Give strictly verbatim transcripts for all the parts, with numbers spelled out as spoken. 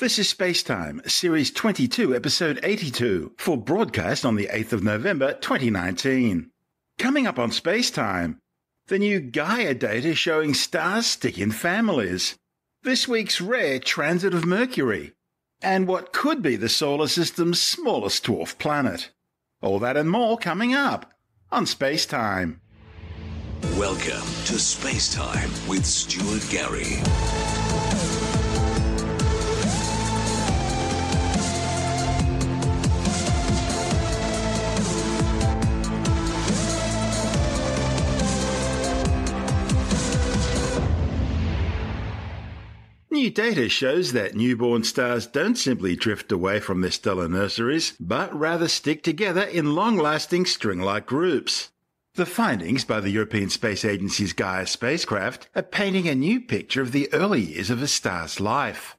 This is Spacetime, Series twenty-two, Episode eighty-two, for broadcast on the eighth of November twenty nineteen. Coming up on Spacetime, the new Gaia data showing stars stick in families, this week's rare transit of Mercury, and what could be the solar system's smallest dwarf planet. All that and more coming up on Spacetime. Welcome to Spacetime with Stuart Gary. New data shows that newborn stars don't simply drift away from their stellar nurseries, but rather stick together in long-lasting string-like groups. The findings by the European Space Agency's Gaia spacecraft are painting a new picture of the early years of a star's life.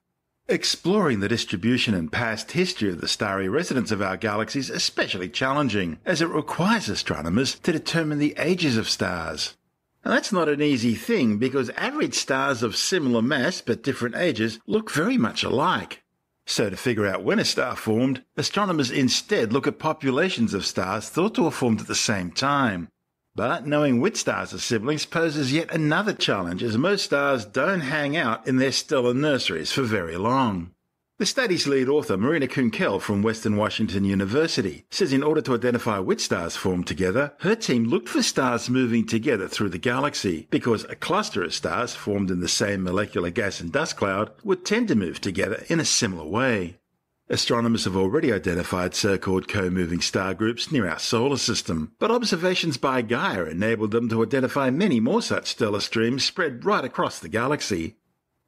Exploring the distribution and past history of the starry residents of our galaxy is especially challenging, as it requires astronomers to determine the ages of stars. And that's not an easy thing, because average stars of similar mass but different ages look very much alike. So to figure out when a star formed, astronomers instead look at populations of stars thought to have formed at the same time. But knowing which stars are siblings poses yet another challenge, as most stars don't hang out in their stellar nurseries for very long. The study's lead author, Marina Kunkel from Western Washington University, says in order to identify which stars formed together, her team looked for stars moving together through the galaxy, because a cluster of stars formed in the same molecular gas and dust cloud would tend to move together in a similar way. Astronomers have already identified so-called co-moving star groups near our solar system, but observations by Gaia enabled them to identify many more such stellar streams spread right across the galaxy.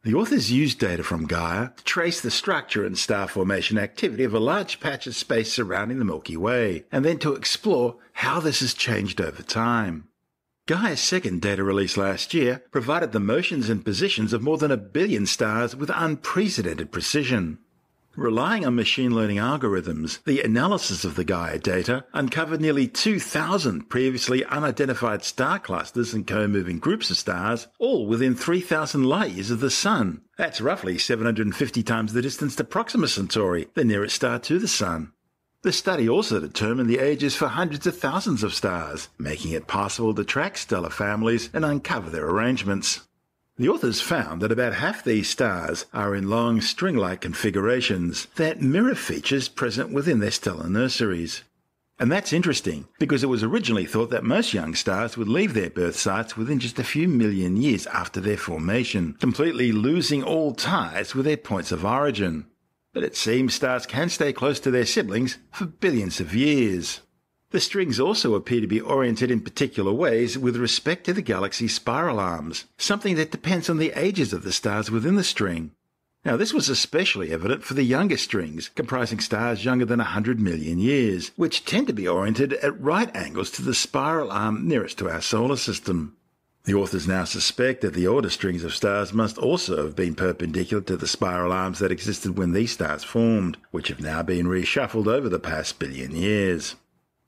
The authors used data from Gaia to trace the structure and star formation activity of a large patch of space surrounding the Milky Way, and then to explore how this has changed over time. Gaia's second data release last year provided the motions and positions of more than a billion stars with unprecedented precision. Relying on machine learning algorithms, the analysis of the Gaia data uncovered nearly two thousand previously unidentified star clusters and co-moving groups of stars, all within three thousand light-years of the Sun. That's roughly seven hundred fifty times the distance to Proxima Centauri, the nearest star to the Sun. The study also determined the ages for hundreds of thousands of stars, making it possible to track stellar families and uncover their arrangements. The authors found that about half these stars are in long string-like configurations that mirror features present within their stellar nurseries. And that's interesting, because it was originally thought that most young stars would leave their birth sites within just a few million years after their formation, completely losing all ties with their points of origin. But it seems stars can stay close to their siblings for billions of years. The strings also appear to be oriented in particular ways with respect to the galaxy's spiral arms, something that depends on the ages of the stars within the string. Now, this was especially evident for the younger strings, comprising stars younger than one hundred million years, which tend to be oriented at right angles to the spiral arm nearest to our solar system. The authors now suspect that the older strings of stars must also have been perpendicular to the spiral arms that existed when these stars formed, which have now been reshuffled over the past billion years.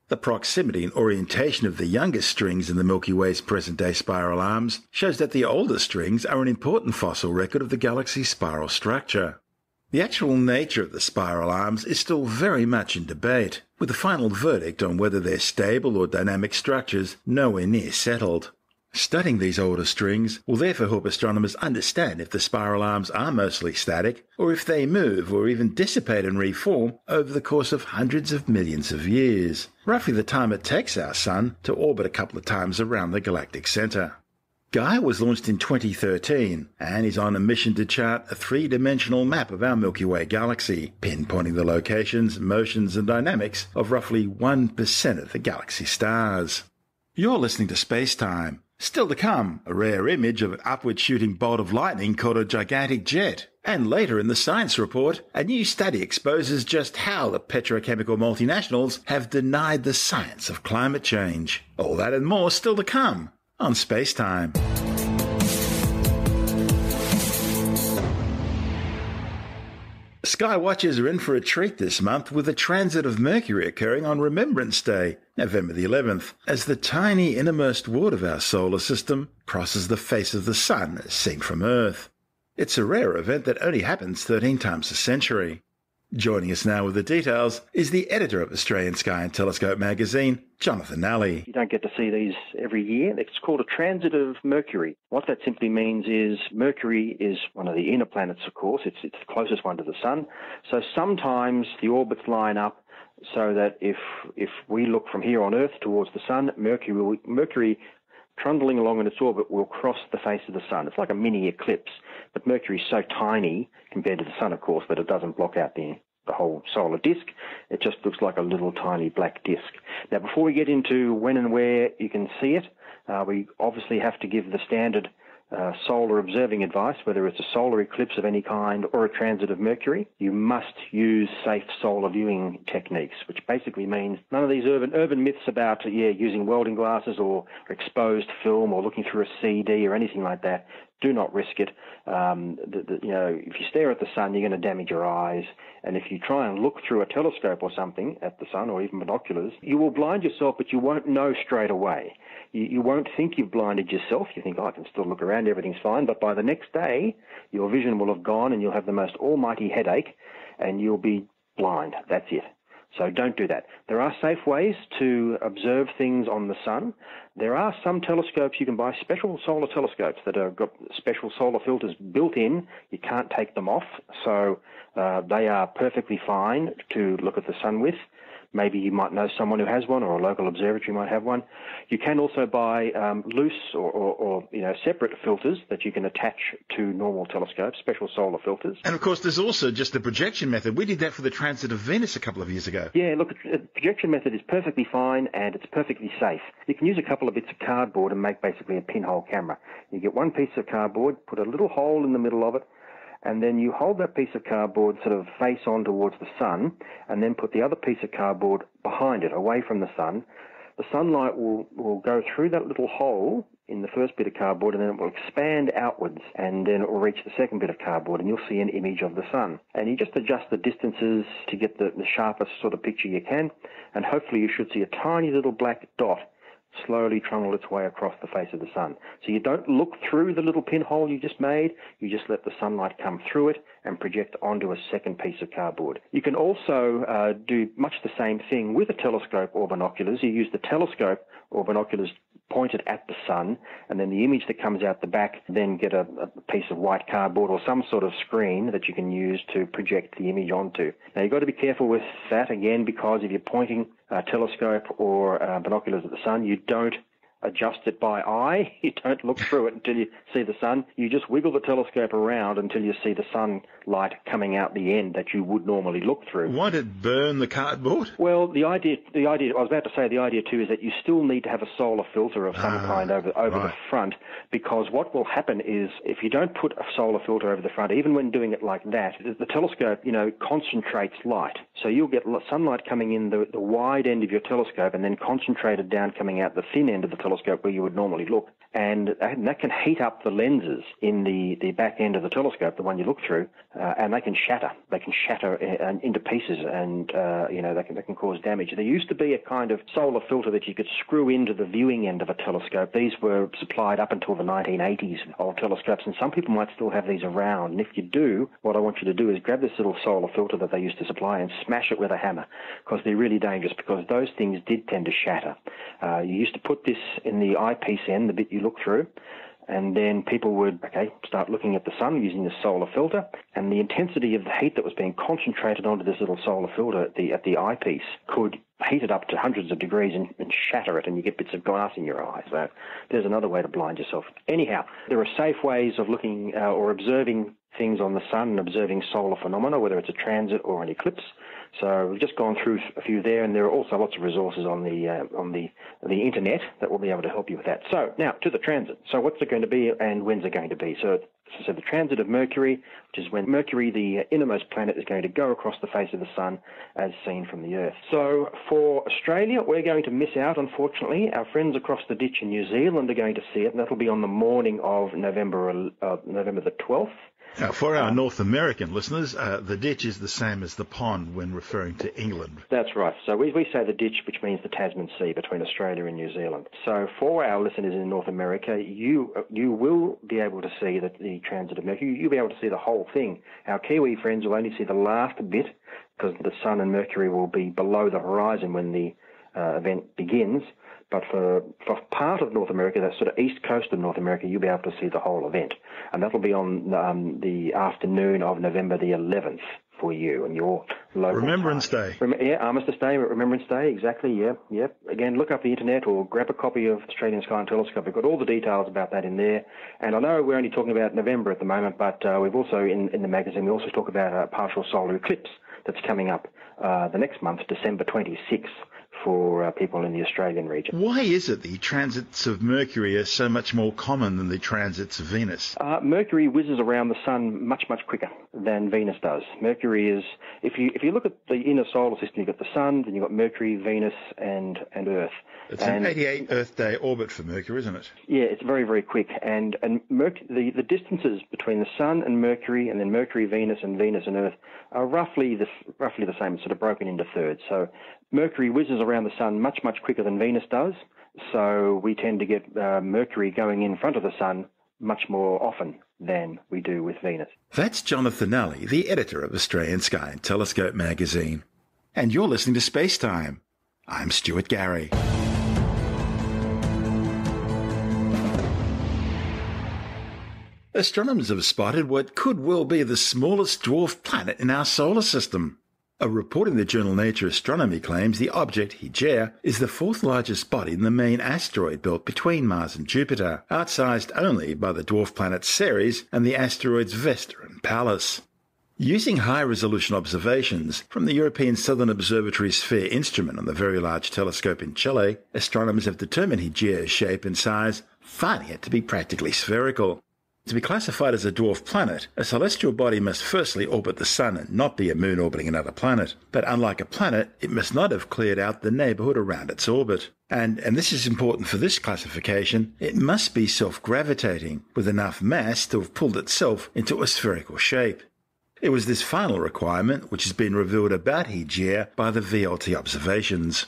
The proximity and orientation of the youngest strings in the Milky Way's present-day spiral arms shows that the older strings are an important fossil record of the galaxy's spiral structure. The actual nature of the spiral arms is still very much in debate, with the final verdict on whether they're stable or dynamic structures nowhere near settled. Studying these older strings will therefore help astronomers understand if the spiral arms are mostly static, or if they move or even dissipate and reform over the course of hundreds of millions of years, roughly the time it takes our Sun to orbit a couple of times around the galactic centre. Gaia was launched in twenty thirteen and is on a mission to chart a three-dimensional map of our Milky Way galaxy, pinpointing the locations, motions and dynamics of roughly one percent of the galaxy's stars. You're listening to Spacetime. Still to come, a rare image of an upward-shooting bolt of lightning called a gigantic jet. And later in the science report, a new study exposes just how the petrochemical multinationals have denied the science of climate change. All that and more still to come on Spacetime. Sky watchers are in for a treat this month with the transit of Mercury occurring on Remembrance Day, November the eleventh, as the tiny innermost wart of our solar system crosses the face of the Sun as seen from Earth. It's a rare event that only happens thirteen times a century. Joining us now with the details is the editor of Australian Sky and Telescope magazine, Jonathan Nally. You don't get to see these every year. It's called a transit of Mercury. What that simply means is Mercury is one of the inner planets, of course. It's, it's the closest one to the Sun. So sometimes the orbits line up so that if if we look from here on Earth towards the Sun, Mercury will, Mercury trundling along in its orbit will cross the face of the Sun. It's like a mini eclipse, but Mercury is so tiny compared to the Sun, of course, that it doesn't block out the the whole solar disk. It just looks like a little tiny black disk. Now, before we get into when and where you can see it, uh, we obviously have to give the standard uh, solar observing advice, whether it's a solar eclipse of any kind or a transit of Mercury. You must use safe solar viewing techniques, which basically means none of these urban urban myths about yeah using welding glasses or exposed film or looking through a C D or anything like that. Do not risk it. Um, the, the, you know, if you stare at the Sun, you're going to damage your eyes. And if you try and look through a telescope or something at the Sun, or even binoculars, you will blind yourself, but you won't know straight away. You, you won't think you've blinded yourself. You think, oh, I can still look around, everything's fine. But by the next day, your vision will have gone and you'll have the most almighty headache and you'll be blind. That's it. So don't do that. There are safe ways to observe things on the Sun. There are some telescopes you can buy, special solar telescopes that have got special solar filters built in. You can't take them off, so uh, they are perfectly fine to look at the Sun with. Maybe you might know someone who has one, or a local observatory might have one. You can also buy um, loose or, or, or you know separate filters that you can attach to normal telescopes, special solar filters. And of course, there's also just the projection method. We did that for the transit of Venus a couple of years ago. Yeah, look, the projection method is perfectly fine and it's perfectly safe. You can use a couple of bits of cardboard and make basically a pinhole camera. You get one piece of cardboard, put a little hole in the middle of it, and then you hold that piece of cardboard sort of face on towards the Sun, and then put the other piece of cardboard behind it, away from the Sun. The sunlight will, will go through that little hole in the first bit of cardboard, and then it will expand outwards, and then it will reach the second bit of cardboard, and you'll see an image of the Sun. And you just adjust the distances to get the, the sharpest sort of picture you can, and hopefully you should see a tiny little black dot slowly trundle its way across the face of the Sun. So you don't look through the little pinhole you just made, you just let the sunlight come through it and project onto a second piece of cardboard. You can also uh, do much the same thing with a telescope or binoculars. You use the telescope or binoculars pointed at the Sun, and then the image that comes out the back, then get a, a piece of white cardboard or some sort of screen that you can use to project the image onto. Now, you've got to be careful with that, again, because if you're pointing a telescope or uh, binoculars at the Sun, you don't adjust it by eye. You don't look through it until you see the Sun. You just wiggle the telescope around until you see the sunlight coming out the end that you would normally look through. Won't it burn the cardboard? Well, the idea, the idea, I was about to say the idea too is that you still need to have a solar filter of some ah, kind over, over right. the front, because what will happen is if you don't put a solar filter over the front, even when doing it like that, the telescope, you know, concentrates light. So you'll get sunlight coming in the, the wide end of your telescope and then concentrated down coming out the thin end of the telescope. Telescope where you would normally look, and that can heat up the lenses in the, the back end of the telescope, the one you look through, uh, and they can shatter. They can shatter in, into pieces, and uh, you know they can, they can cause damage. There used to be a kind of solar filter that you could screw into the viewing end of a telescope. These were supplied up until the nineteen eighties old telescopes, and some people might still have these around. And if you do, what I want you to do is grab this little solar filter that they used to supply and smash it with a hammer, because they're really dangerous, because those things did tend to shatter. Uh, you used to put this in the eyepiece end, the bit you look through, and then people would, okay, start looking at the Sun using this solar filter, and the intensity of the heat that was being concentrated onto this little solar filter at the, at the eyepiece could heat it up to hundreds of degrees and, and shatter it, and you get bits of glass in your eye. So there's another way to blind yourself. Anyhow, there are safe ways of looking uh, or observing things on the Sun and observing solar phenomena, whether it's a transit or an eclipse. So we've just gone through a few there, and there are also lots of resources on the uh, on the the internet that will be able to help you with that. So now to the transit. So what's it going to be, and when's it going to be? So so the transit of Mercury, which is when Mercury, the innermost planet, is going to go across the face of the Sun as seen from the Earth. So for Australia, we're going to miss out, unfortunately. Our friends across the ditch in New Zealand are going to see it, and that'll be on the morning of November uh, November the twelfth. Uh, for our North American listeners, uh, the ditch is the same as the pond when referring to England. That's right. So we, we say the ditch, which means the Tasman Sea between Australia and New Zealand. So for our listeners in North America, you you will be able to see the, the transit of Mercury. You'll be able to see the whole thing. Our Kiwi friends will only see the last bit because the Sun and Mercury will be below the horizon when the uh, event begins. But for, for part of North America, that sort of east coast of North America, you'll be able to see the whole event. And that'll be on um, the afternoon of November the eleventh for you and your local Remembrance time. Day. Rem yeah, Armistice Day, Remembrance Day, exactly, yeah, yeah. Again, look up the internet or grab a copy of Australian Sky and Telescope. We've got all the details about that in there. And I know we're only talking about November at the moment, but uh, we've also, in, in the magazine, we also talk about a partial solar eclipse that's coming up uh, the next month, December twenty-sixth. For uh, people in the Australian region. Why is it the transits of Mercury are so much more common than the transits of Venus? Uh, Mercury whizzes around the Sun much, much quicker than Venus does. Mercury is, if you if you look at the inner solar system, you've got the Sun, then you've got Mercury, Venus, and, and Earth. It's and, an eighty-eight Earth day orbit for Mercury, isn't it? Yeah, it's very, very quick. And, and Merc the, the distances between the Sun and Mercury, and then Mercury, Venus, and Venus and Earth are roughly the, roughly the same, sort of broken into thirds. So Mercury whizzes around the Sun much, much quicker than Venus does, so we tend to get uh, Mercury going in front of the Sun much more often than we do with Venus. That's Jonathan Nally, the editor of Australian Sky and Telescope magazine. And you're listening to Spacetime. I'm Stuart Gary. Astronomers have spotted what could well be the smallest dwarf planet in our solar system. A report in the journal Nature Astronomy claims the object, Hygiea, is the fourth largest body in the main asteroid belt between Mars and Jupiter, outsized only by the dwarf planets Ceres and the asteroids Vesta and Pallas. Using high-resolution observations from the European Southern Observatory SPHERE instrument on the Very Large Telescope in Chile, astronomers have determined Hygiea's shape and size, finding it to be practically spherical. To be classified as a dwarf planet, a celestial body must firstly orbit the Sun and not be a moon orbiting another planet. But unlike a planet, it must not have cleared out the neighbourhood around its orbit. And, and this is important for this classification, it must be self-gravitating, with enough mass to have pulled itself into a spherical shape. It was this final requirement which has been revealed about Hygiea by the V L T observations.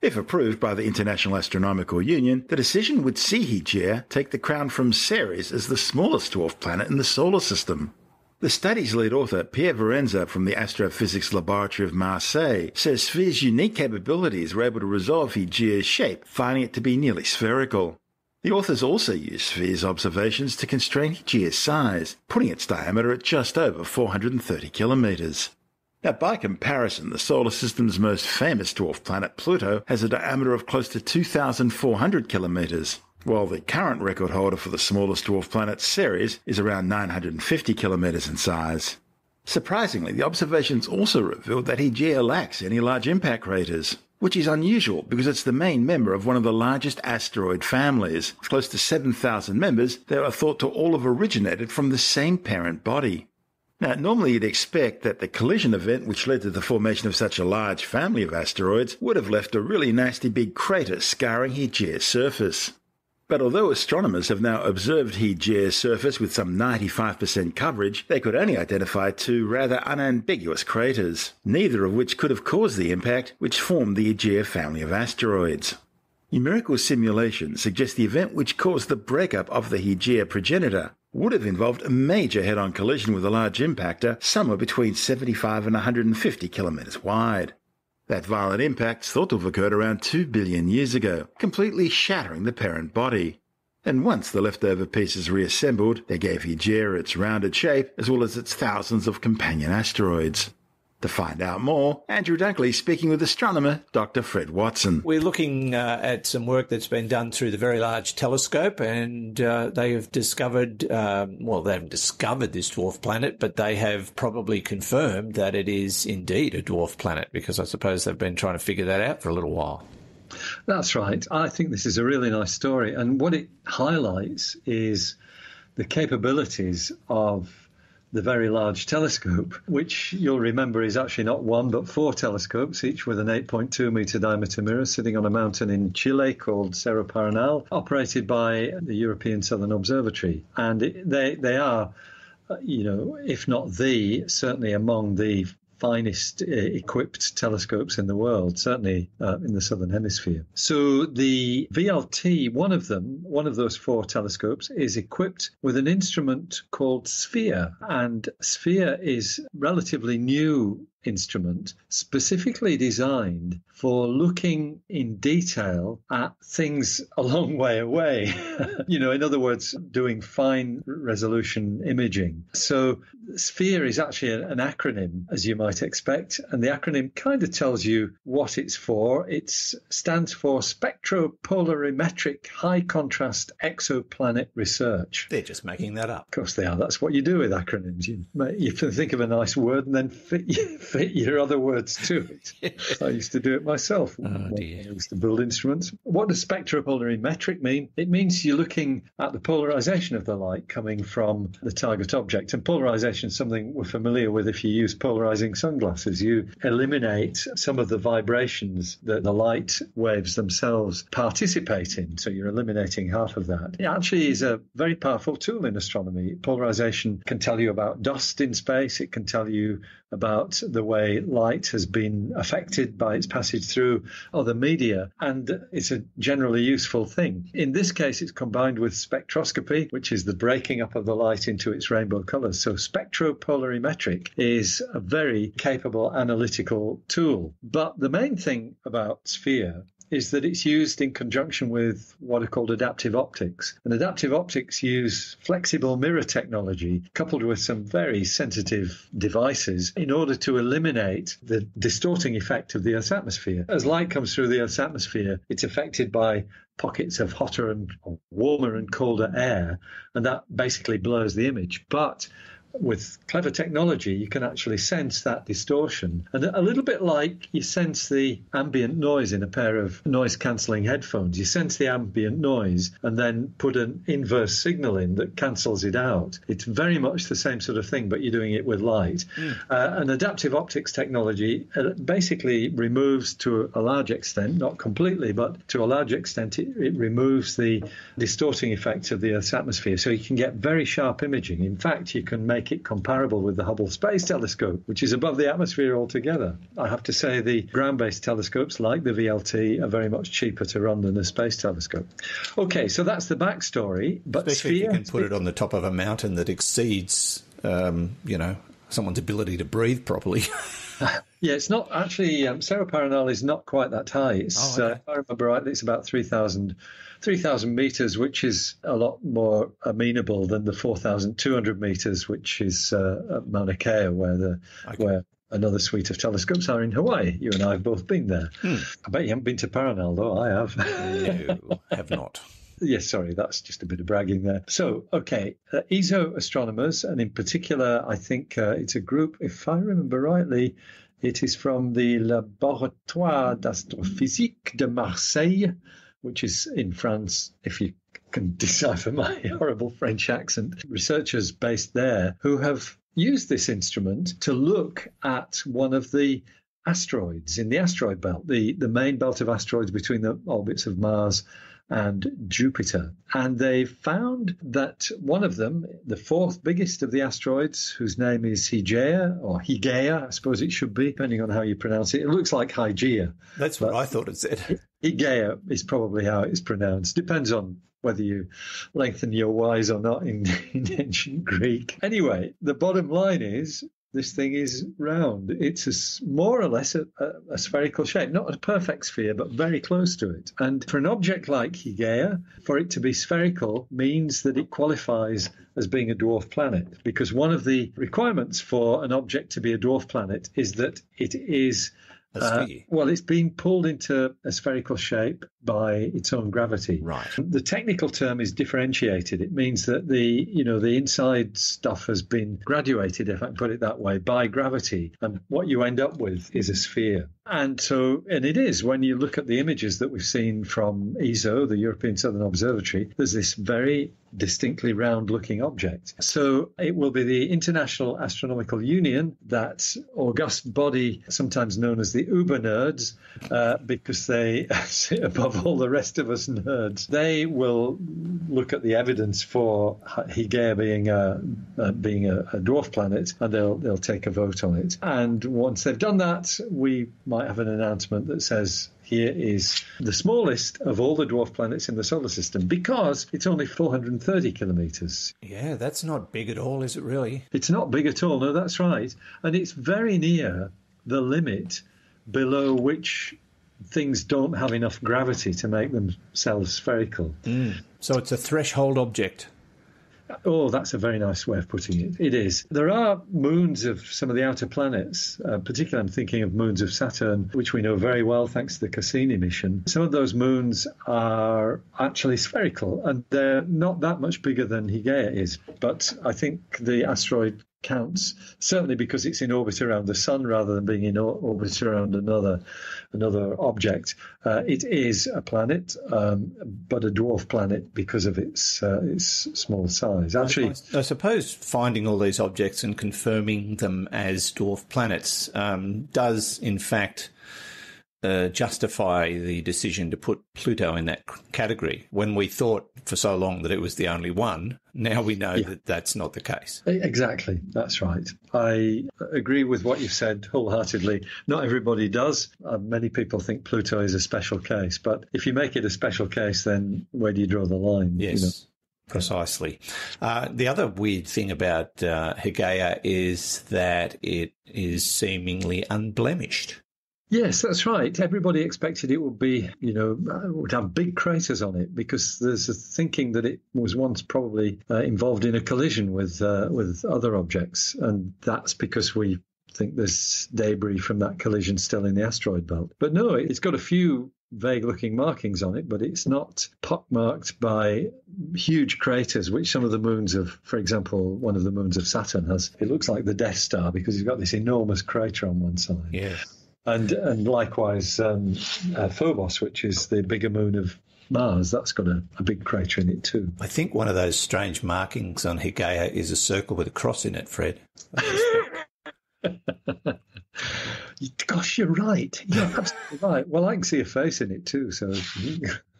If approved by the International Astronomical Union, the decision would see Hygiea take the crown from Ceres as the smallest dwarf planet in the solar system. The study's lead author, Pierre Varenza from the Astrophysics Laboratory of Marseille, says SPHERE's unique capabilities were able to resolve Hygea's shape, finding it to be nearly spherical. The authors also used SPHERE's observations to constrain Hygea's size, putting its diameter at just over four hundred thirty kilometres. Now, by comparison, the solar system's most famous dwarf planet, Pluto, has a diameter of close to two thousand four hundred kilometres, while the current record holder for the smallest dwarf planet, Ceres, is around nine hundred fifty kilometres in size. Surprisingly, the observations also revealed that Hygiea lacks any large impact craters, which is unusual because it's the main member of one of the largest asteroid families. Close to seven thousand members, they are thought to all have originated from the same parent body. Now, normally you'd expect that the collision event which led to the formation of such a large family of asteroids would have left a really nasty big crater scarring Hygea's surface. But although astronomers have now observed Hygea's surface with some ninety-five percent coverage, they could only identify two rather unambiguous craters, neither of which could have caused the impact which formed the Hygiea family of asteroids. Numerical simulations suggest the event which caused the breakup of the Hygiea progenitor would have involved a major head-on collision with a large impactor somewhere between seventy-five and one hundred fifty kilometres wide. That violent impact is thought to have occurred around two billion years ago, completely shattering the parent body. And once the leftover pieces reassembled, they gave Hygiea its rounded shape as well as its thousands of companion asteroids. To find out more, Andrew Dunkley speaking with astronomer Doctor Fred Watson. We're looking uh, at some work that's been done through the Very Large Telescope, and uh, they have discovered, um, well, they haven't discovered this dwarf planet, but they have probably confirmed that it is indeed a dwarf planet, because I suppose they've been trying to figure that out for a little while. That's right. I think this is a really nice story, and what it highlights is the capabilities of the Very Large Telescope, which you'll remember is actually not one but four telescopes, each with an eight point two metre diameter mirror sitting on a mountain in Chile called Cerro Paranal, operated by the European Southern Observatory. And it, they, they are you know, if not the, certainly among the finest equipped telescopes in the world, certainly uh, in the Southern Hemisphere. So the V L T, one of them, one of those four telescopes, is equipped with an instrument called SPHERE. And SPHERE is a relatively new instrument specifically designed for looking in detail at things a long way away. You know, in other words, doing fine resolution imaging. So SPHERE is actually an acronym, as you might expect, and the acronym kind of tells you what it's for. It stands for Spectropolarimetric High Contrast Exoplanet Research. They're just making that up. Of course they are. That's what you do with acronyms. You, you think of a nice word and then fit you. Fit your other words to it. I used to do it myself. Oh, dear. I used to build instruments. What does spectropolarimetric mean? It means you're looking at the polarization of the light coming from the target object. And polarization is something we're familiar with if you use polarizing sunglasses. You eliminate some of the vibrations that the light waves themselves participate in. So you're eliminating half of that. It actually is a very powerful tool in astronomy. Polarization can tell you about dust in space. It can tell you about the way light has been affected by its passage through other media, and it's a generally useful thing. In this case, it's combined with spectroscopy, which is the breaking up of the light into its rainbow colors. So spectropolarimetric is a very capable analytical tool. But the main thing about SPHERE is that it's used in conjunction with what are called adaptive optics. And adaptive optics use flexible mirror technology coupled with some very sensitive devices in order to eliminate the distorting effect of the Earth's atmosphere. As light comes through the Earth's atmosphere, it's affected by pockets of hotter and warmer and colder air, and that basically blurs the image. But with clever technology, you can actually sense that distortion. And a little bit like you sense the ambient noise in a pair of noise-cancelling headphones. You sense the ambient noise and then put an inverse signal in that cancels it out. It's very much the same sort of thing, but you're doing it with light. Mm. Uh, and adaptive optics technology basically removes, to a large extent, not completely, but to a large extent, it, it removes the distorting effects of the Earth's atmosphere. So you can get very sharp imaging. In fact, you can make it comparable with the Hubble Space Telescope, which is above the atmosphere altogether. I have to say the ground-based telescopes like the V L T are very much cheaper to run than the space telescope. Okay, so that's the backstory. But especially SPHERE, if you can put it on the top of a mountain that exceeds, um, you know, someone's ability to breathe properly. Yeah, it's not actually, um, Cerro Paranal is not quite that high. It's, oh, okay. uh, if I remember rightly, it's about three thousand metres, which is a lot more amenable than the four thousand two hundred metres, which is uh, at Mauna Kea, where the okay. where another suite of telescopes are in Hawaii. You and I have both been there. Hmm. I bet you haven't been to Paranal, though. I have. No, I have not. Yes, sorry, that's just a bit of bragging there. So, okay, uh, E S O astronomers, and in particular, I think uh, it's a group, if I remember rightly, it is from the Laboratoire d'Astrophysique de Marseille, which is in France, if you can decipher my horrible French accent. Researchers based there who have used this instrument to look at one of the asteroids in the asteroid belt, the, the main belt of asteroids between the orbits of Mars and Jupiter. And they found that one of them, the fourth biggest of the asteroids, whose name is Hygiea, or Hygiea, I suppose it should be, depending on how you pronounce it. It looks like Hygiea. That's what I thought it said. Hygiea is probably how it's pronounced. Depends on whether you lengthen your Y's or not in, in ancient Greek. Anyway, the bottom line is, this thing is round. It's a, more or less a, a, a spherical shape, not a perfect sphere, but very close to it. And for an object like Hygiea, for it to be spherical means that it qualifies as being a dwarf planet, because one of the requirements for an object to be a dwarf planet is that it is Uh, well, it's being pulled into a spherical shape by its own gravity. Right. The technical term is differentiated. It means that the, you know, the inside stuff has been graduated, if I can put it that way, by gravity. And what you end up with is a sphere. And so, and it is, when you look at the images that we've seen from E S O, the European Southern Observatory, there's this very distinctly round-looking object. So it will be the International Astronomical Union, that august body sometimes known as the the uber nerds, uh, because they sit above all the rest of us nerds. They will look at the evidence for Hygiea being a uh, being a, a dwarf planet, and they'll they'll take a vote on it. And once they've done that, we might have an announcement that says, here is the smallest of all the dwarf planets in the solar system, because it's only four hundred thirty kilometres. Yeah, that's not big at all, is it really? It's not big at all, no, that's right. And it's very near the limit below which things don't have enough gravity to make themselves spherical. Mm. So it's a threshold object. Oh, that's a very nice way of putting it. It is. There are moons of some of the outer planets, uh, particularly I'm thinking of moons of Saturn, which we know very well thanks to the Cassini mission. Some of those moons are actually spherical, and they're not that much bigger than Hygiea is. But I think the asteroid counts, certainly because it's in orbit around the sun rather than being in orbit around another another object. Uh, it is a planet, um, but a dwarf planet because of its uh, its small size. Actually, I, I suppose finding all these objects and confirming them as dwarf planets um, does, in fact, Uh, justify the decision to put Pluto in that category, when we thought for so long that it was the only one. Now we know yeah. that that's not the case. Exactly. That's right. I agree with what you've said wholeheartedly. Not everybody does. Uh, many people think Pluto is a special case, but if you make it a special case, then where do you draw the line? Yes. You know? Precisely. Uh, the other weird thing about uh, Hygiea is that it is seemingly unblemished. Yes, that's right. Everybody expected it would be, you know, would have big craters on it, because there's a thinking that it was once probably uh, involved in a collision with uh, with other objects, and that's because we think there's debris from that collision still in the asteroid belt. But no, it's got a few vague-looking markings on it, but it's not pockmarked by huge craters, which some of the moons of, for example, one of the moons of Saturn has. It looks like the Death Star because it's got this enormous crater on one side. Yes. And, and likewise, um, uh, Phobos, which is the bigger moon of Mars, that's got a, a big crater in it too. I think one of those strange markings on Hygiea is a circle with a cross in it, Fred. Gosh, you're right. You're absolutely right. Well, I can see a face in it too, so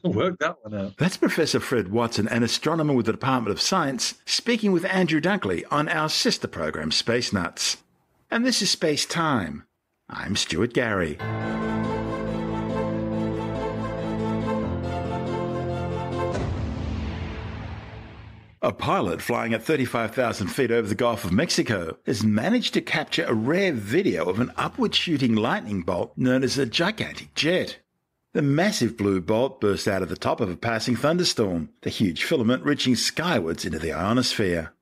work that one out. That's Professor Fred Watson, an astronomer with the Department of Science, speaking with Andrew Dunkley on our sister program, Space Nuts. And this is Space Time. I'm Stuart Gary. A pilot flying at thirty-five thousand feet over the Gulf of Mexico has managed to capture a rare video of an upward-shooting lightning bolt known as a gigantic jet. The massive blue bolt burst out of the top of a passing thunderstorm, the huge filament reaching skywards into the ionosphere.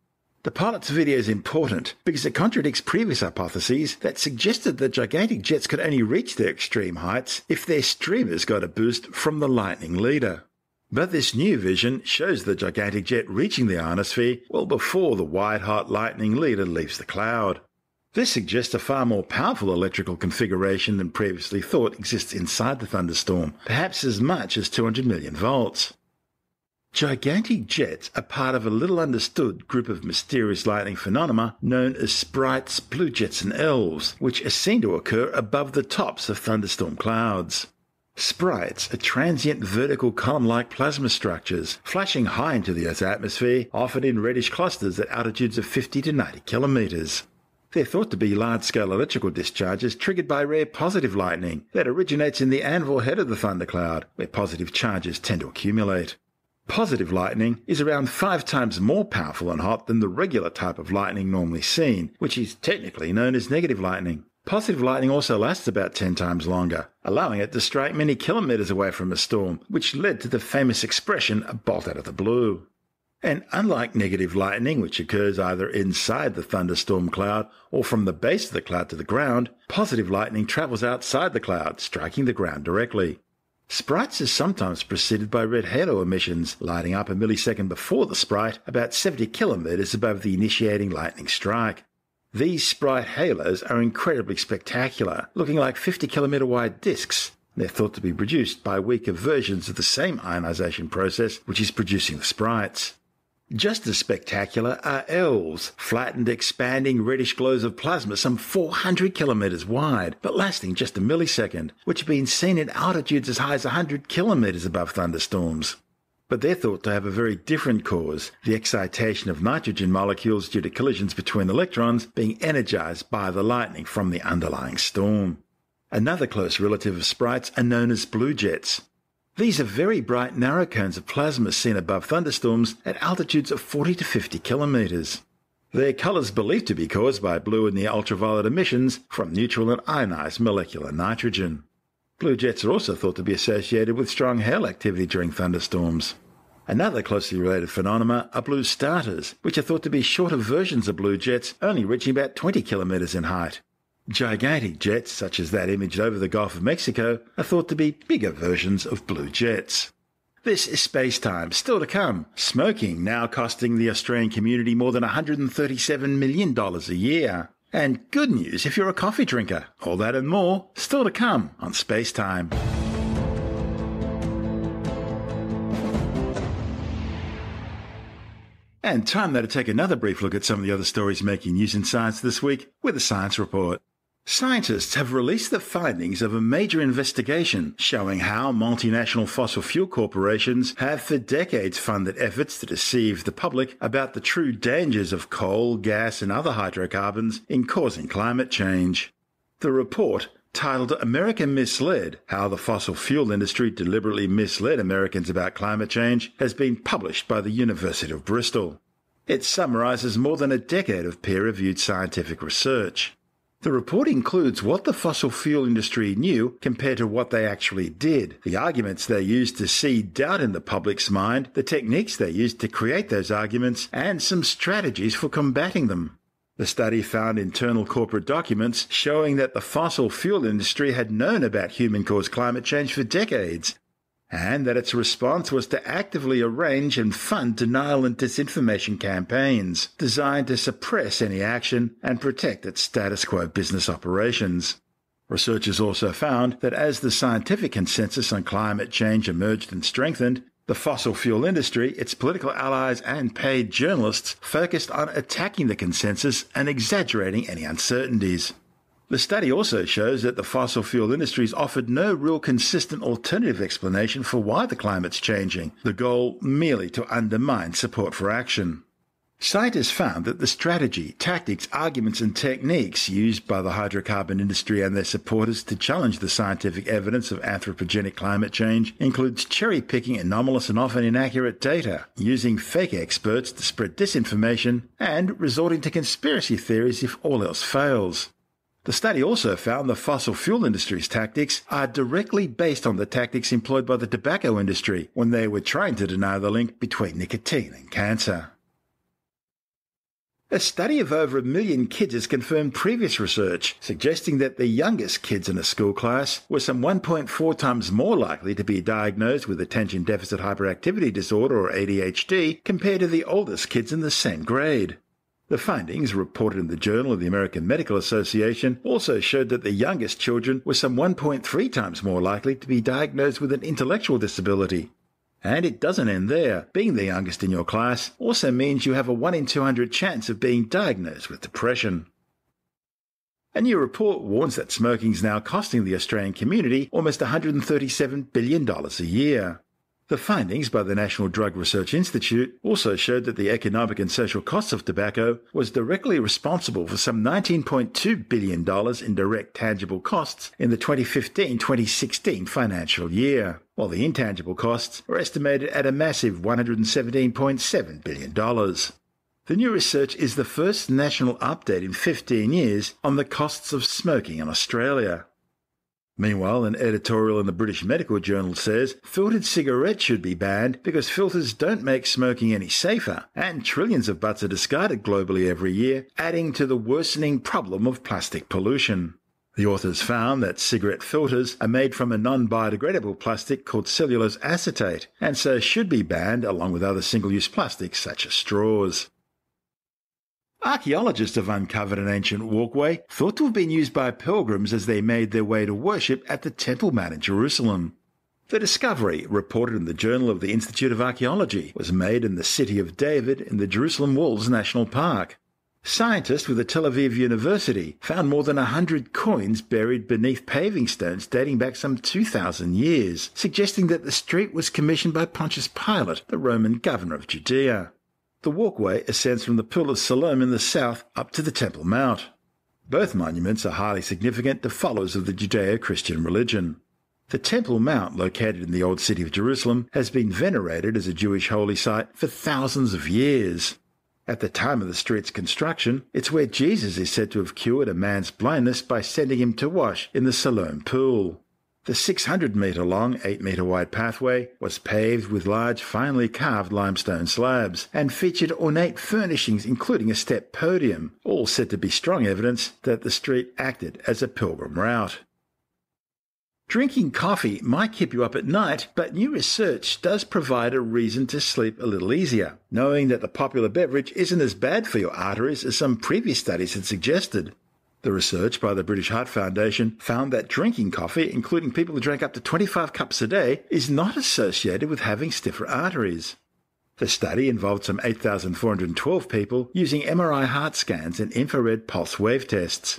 The pilot's video is important because it contradicts previous hypotheses that suggested that gigantic jets could only reach their extreme heights if their streamers got a boost from the lightning leader. But this new vision shows the gigantic jet reaching the ionosphere well before the white-hot lightning leader leaves the cloud. This suggests a far more powerful electrical configuration than previously thought exists inside the thunderstorm, perhaps as much as two hundred million volts. Gigantic jets are part of a little-understood group of mysterious lightning phenomena known as sprites, blue jets and elves, which are seen to occur above the tops of thunderstorm clouds. Sprites are transient vertical column-like plasma structures, flashing high into the Earth's atmosphere, often in reddish clusters at altitudes of fifty to ninety kilometres. They're thought to be large-scale electrical discharges triggered by rare positive lightning that originates in the anvil head of the thundercloud, where positive charges tend to accumulate. Positive lightning is around five times more powerful and hot than the regular type of lightning normally seen, which is technically known as negative lightning. Positive lightning also lasts about ten times longer, allowing it to strike many kilometres away from a storm, which led to the famous expression, a bolt out of the blue. And unlike negative lightning, which occurs either inside the thunderstorm cloud or from the base of the cloud to the ground, positive lightning travels outside the cloud, striking the ground directly. Sprites is sometimes preceded by red halo emissions, lighting up a millisecond before the sprite, about seventy kilometres above the initiating lightning strike. These sprite halos are incredibly spectacular, looking like fifty kilometre wide discs. They're thought to be produced by weaker versions of the same ionisation process which is producing the sprites. Just as spectacular are elves, flattened, expanding reddish globes of plasma some four hundred kilometres wide, but lasting just a millisecond, which have been seen at altitudes as high as one hundred kilometres above thunderstorms. But they're thought to have a very different cause, the excitation of nitrogen molecules due to collisions between electrons being energised by the lightning from the underlying storm. Another close relative of sprites are known as blue jets. These are very bright narrow cones of plasma seen above thunderstorms at altitudes of forty to fifty kilometres. Their colour is believed to be caused by blue and the ultraviolet emissions from neutral and ionised molecular nitrogen. Blue jets are also thought to be associated with strong hail activity during thunderstorms. Another closely related phenomena are blue starters, which are thought to be shorter versions of blue jets, only reaching about twenty kilometres in height. Gigantic jets, such as that imaged over the Gulf of Mexico, are thought to be bigger versions of blue jets. This is Spacetime, still to come. Smoking now costing the Australian community more than one hundred thirty-seven million dollars a year. And good news if you're a coffee drinker. All that and more, still to come on Spacetime. And time now to take another brief look at some of the other stories making news in science this week with a science report. Scientists have released the findings of a major investigation showing how multinational fossil fuel corporations have for decades funded efforts to deceive the public about the true dangers of coal, gas and other hydrocarbons in causing climate change. The report, titled America Misled: How the Fossil Fuel Industry Deliberately Misled Americans About Climate Change, has been published by the University of Bristol. It summarises more than a decade of peer-reviewed scientific research. The report includes what the fossil fuel industry knew compared to what they actually did, the arguments they used to seed doubt in the public's mind, the techniques they used to create those arguments, and some strategies for combating them. The study found internal corporate documents showing that the fossil fuel industry had known about human-caused climate change for decades, and that its response was to actively arrange and fund denial and disinformation campaigns designed to suppress any action and protect its status quo business operations. Researchers also found that as the scientific consensus on climate change emerged and strengthened, the fossil fuel industry, its political allies and paid journalists focused on attacking the consensus and exaggerating any uncertainties. The study also shows that the fossil fuel industry's offered no real consistent alternative explanation for why the climate's changing, the goal merely to undermine support for action. Scientists found that the strategy, tactics, arguments and techniques used by the hydrocarbon industry and their supporters to challenge the scientific evidence of anthropogenic climate change includes cherry-picking anomalous and often inaccurate data, using fake experts to spread disinformation, and resorting to conspiracy theories if all else fails. The study also found the fossil fuel industry's tactics are directly based on the tactics employed by the tobacco industry when they were trying to deny the link between nicotine and cancer. A study of over a million kids has confirmed previous research, suggesting that the youngest kids in a school class were some one point four times more likely to be diagnosed with attention deficit hyperactivity disorder or A D H D compared to the oldest kids in the same grade. The findings, reported in the Journal of the American Medical Association, also showed that the youngest children were some one point three times more likely to be diagnosed with an intellectual disability. And it doesn't end there. Being the youngest in your class also means you have a one in two hundred chance of being diagnosed with depression. A new report warns that smoking's now costing the Australian community almost one hundred thirty-seven billion dollars a year. The findings by the National Drug Research Institute also showed that the economic and social costs of tobacco was directly responsible for some nineteen point two billion dollars in direct tangible costs in the twenty fifteen twenty sixteen financial year, while the intangible costs are estimated at a massive one hundred seventeen point seven billion dollars. The new research is the first national update in fifteen years on the costs of smoking in Australia. Meanwhile, an editorial in the British Medical Journal says filtered cigarettes should be banned because filters don't make smoking any safer, and trillions of butts are discarded globally every year, adding to the worsening problem of plastic pollution. The authors found that cigarette filters are made from a non-biodegradable plastic called cellulose acetate, and so should be banned along with other single-use plastics such as straws. Archaeologists have uncovered an ancient walkway thought to have been used by pilgrims as they made their way to worship at the Temple Mount in Jerusalem. The discovery, reported in the Journal of the Institute of Archaeology, was made in the city of David in the Jerusalem Walls National Park. Scientists with the Tel Aviv University found more than one hundred coins buried beneath paving stones dating back some two thousand years, suggesting that the street was commissioned by Pontius Pilate, the Roman governor of Judea. The walkway ascends from the Pool of Siloam in the south up to the Temple Mount. Both monuments are highly significant to followers of the Judeo-Christian religion. The Temple Mount, located in the Old City of Jerusalem, has been venerated as a Jewish holy site for thousands of years. At the time of the street's construction, it's where Jesus is said to have cured a man's blindness by sending him to wash in the Siloam Pool. The six hundred metre long, eight metre wide pathway was paved with large, finely carved limestone slabs and featured ornate furnishings including a step podium, all said to be strong evidence that the street acted as a pilgrim route. Drinking coffee might keep you up at night, but new research does provide a reason to sleep a little easier, knowing that the popular beverage isn't as bad for your arteries as some previous studies had suggested. The research by the British Heart Foundation found that drinking coffee, including people who drank up to twenty-five cups a day, is not associated with having stiffer arteries. The study involved some eight thousand four hundred twelve people using M R I heart scans and infrared pulse wave tests.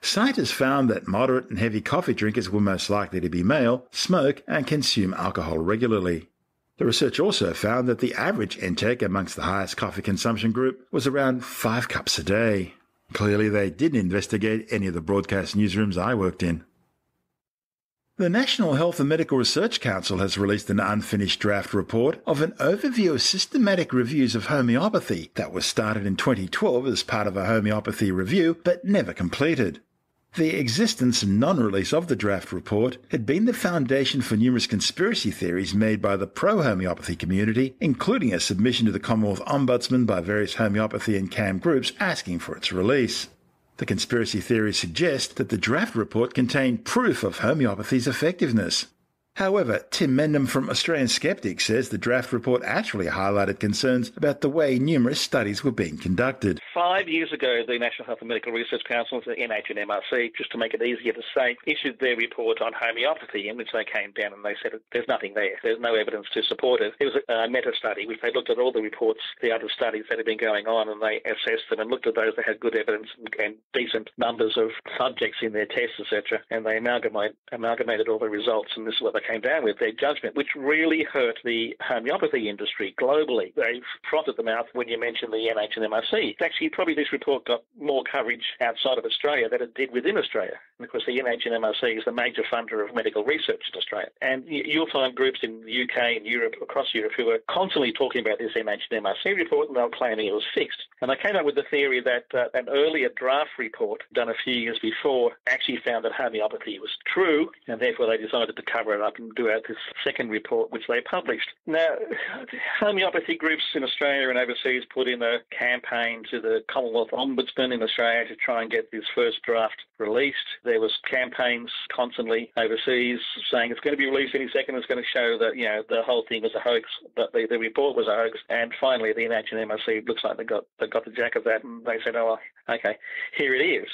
Scientists found that moderate and heavy coffee drinkers were most likely to be male, smoke, and consume alcohol regularly. The research also found that the average intake amongst the highest coffee consumption group was around five cups a day. Clearly, they didn't investigate any of the broadcast newsrooms I worked in. The National Health and Medical Research Council has released an unfinished draft report of an overview of systematic reviews of homeopathy that was started in twenty twelve as part of a homeopathy review but never completed. The existence and non-release of the draft report had been the foundation for numerous conspiracy theories made by the pro-homeopathy community, including a submission to the Commonwealth Ombudsman by various homeopathy and C A M groups asking for its release. The conspiracy theories suggest that the draft report contained proof of homeopathy's effectiveness. However, Tim Mendham from Australian Skeptics says the draft report actually highlighted concerns about the way numerous studies were being conducted. Five years ago, the National Health and Medical Research Council, the N H and M R C, just to make it easier to say, issued their report on homeopathy, in which they came down and they said there's nothing there, there's no evidence to support it. It was a meta-study, which they looked at all the reports, the other studies that had been going on, and they assessed them and looked at those that had good evidence and decent numbers of subjects in their tests, et cetera, and they amalgamate, amalgamated all the results, and this is what they came down with, their judgment, which really hurt the homeopathy industry globally. They frothed at the mouth when you mentioned the N H and M R C. Actually, probably this report got more coverage outside of Australia than it did within Australia. And of course, the N H and M R C is the major funder of medical research in Australia. And you'll find groups in the U K and Europe, across Europe, who are constantly talking about this N H and M R C report, and they'll claim it was fixed. And they came up with the theory that uh, an earlier draft report done a few years before actually found that homeopathy was true, and therefore they decided to cover it up and do out this second report, which they published. Now, homeopathy groups in Australia and overseas put in a campaign to the Commonwealth Ombudsman in Australia to try and get this first draft released. There was campaigns constantly overseas saying it's going to be released any second, it's going to show that, you know, the whole thing was a hoax, that the, the report was a hoax. And finally, the N H and M R C looks like they got, they got the jack of that, and they said, oh, okay, here it is.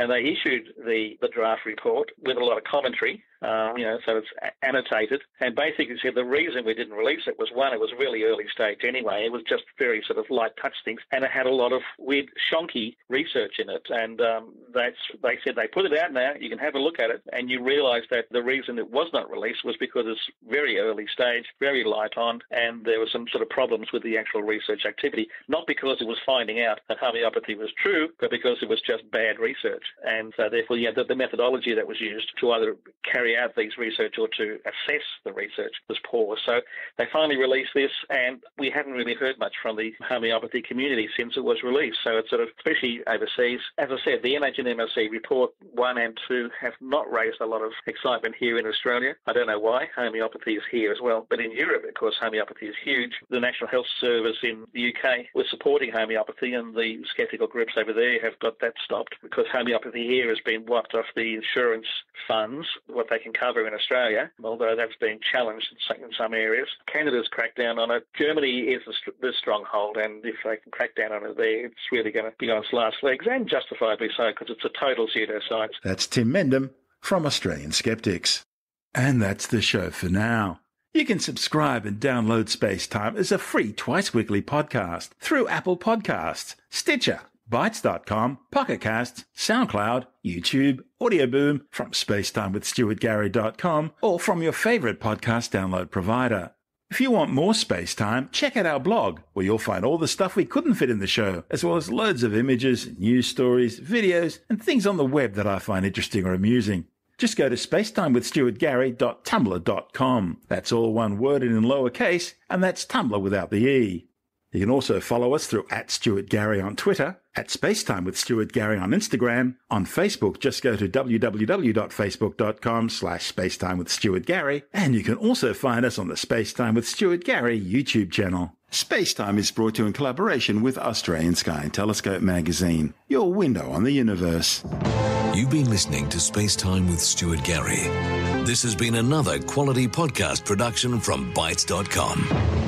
And they issued the, the draft report with a lot of commentary, um, you know, so it's annotated. And basically said the reason we didn't release it was, one, it was really early stage anyway. It was just very sort of light touch things. And it had a lot of weird, shonky research in it. And um, that's, they said they put it out now. You can have a look at it. And you realise that the reason it was not released was because it's very early stage, very light on, and there were some sort of problems with the actual research activity. Not because it was finding out that homeopathy was true, but because it was just bad research. And so therefore, yeah, the, the methodology that was used to either carry out these research or to assess the research was poor. So they finally released this, and we haven't really heard much from the homeopathy community since it was released. So it's sort of, especially overseas, as I said, the N H and M R C report one and two have not raised a lot of excitement here in Australia. I don't know why. Homeopathy is here as well. But in Europe, of course, homeopathy is huge. The National Health Service in the U K was supporting homeopathy, and the sceptical groups over there have got that stopped because homeopathy Homeopathy here has been wiped off the insurance funds, what they can cover in Australia, although that's been challenged in some areas. Canada's cracked down on it. Germany is the stronghold, and if they can crack down on it there, it's really going to be on its last legs, and justifiably so, because it's a total pseudoscience. That's Tim Mendham from Australian Skeptics. And that's the show for now. You can subscribe and download Spacetime as a free twice-weekly podcast through Apple Podcasts, Stitcher, Bytes dot com, Pocket Casts, SoundCloud, YouTube, Audioboom, from spacetime with stuart gary dot com, or from your favorite podcast download provider. If you want more Spacetime, check out our blog, where you'll find all the stuff we couldn't fit in the show, as well as loads of images, news stories, videos, and things on the web that I find interesting or amusing. Just go to spacetimewithstuartgary dot tumblr dot com. That's all one word and in lowercase, and that's Tumblr without the E. You can also follow us through at Stuart Gary on Twitter, at Spacetime with Stuart Gary on Instagram. On Facebook, just go to w w w dot facebook dot com slash spacetime with stuart gary, and you can also find us on the Spacetime with Stuart Gary YouTube channel. Spacetime is brought to you in collaboration with Australian Sky and Telescope magazine, your window on the universe. You've been listening to Spacetime with Stuart Gary. This has been another quality podcast production from Bytes dot com.